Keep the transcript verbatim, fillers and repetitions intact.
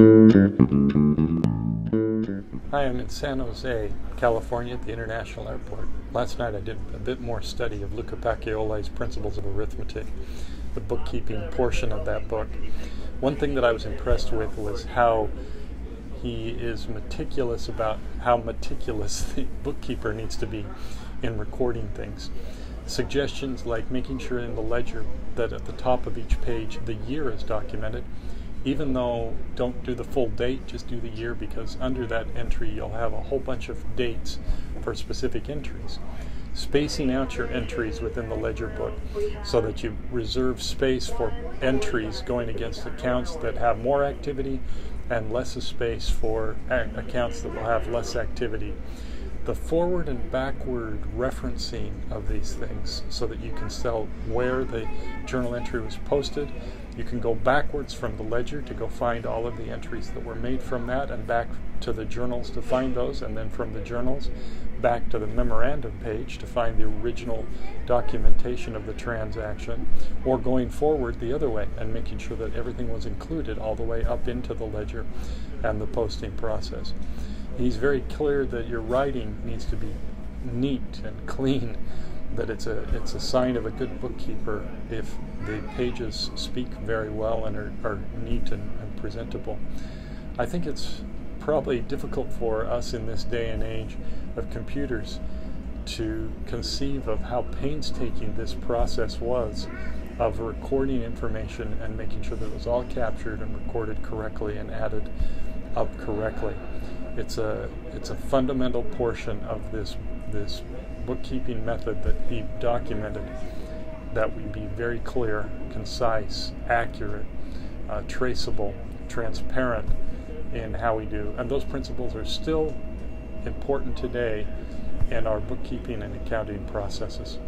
Hi, I'm in San Jose, California at the International Airport. Last night I did a bit more study of Luca Pacioli's Principles of Arithmetic, the bookkeeping portion of that book. One thing that I was impressed with was how he is meticulous about how meticulous the bookkeeper needs to be in recording things. Suggestions like making sure in the ledger that at the top of each page the year is documented, even though don't do the full date, just do the year, because under that entry you'll have a whole bunch of dates for specific entries. Spacing out your entries within the ledger book so that you reserve space for entries going against accounts that have more activity and less space for accounts that will have less activity. The forward and backward referencing of these things so that you can tell where the journal entry was posted. You can go backwards from the ledger to go find all of the entries that were made from that, and back to the journals to find those, and then from the journals back to the memorandum page to find the original documentation of the transaction, or going forward the other way and making sure that everything was included all the way up into the ledger and the posting process. He's very clear that your writing needs to be neat and clean, that it's a, it's a sign of a good bookkeeper if the pages speak very well and are, are neat and, and presentable. I think it's probably difficult for us in this day and age of computers to conceive of how painstaking this process was of recording information and making sure that it was all captured and recorded correctly and added up correctly. It's a it's a fundamental portion of this this bookkeeping method that he documented, that we be very clear, concise, accurate, uh, traceable, transparent in how we do. And those principles are still important today in our bookkeeping and accounting processes.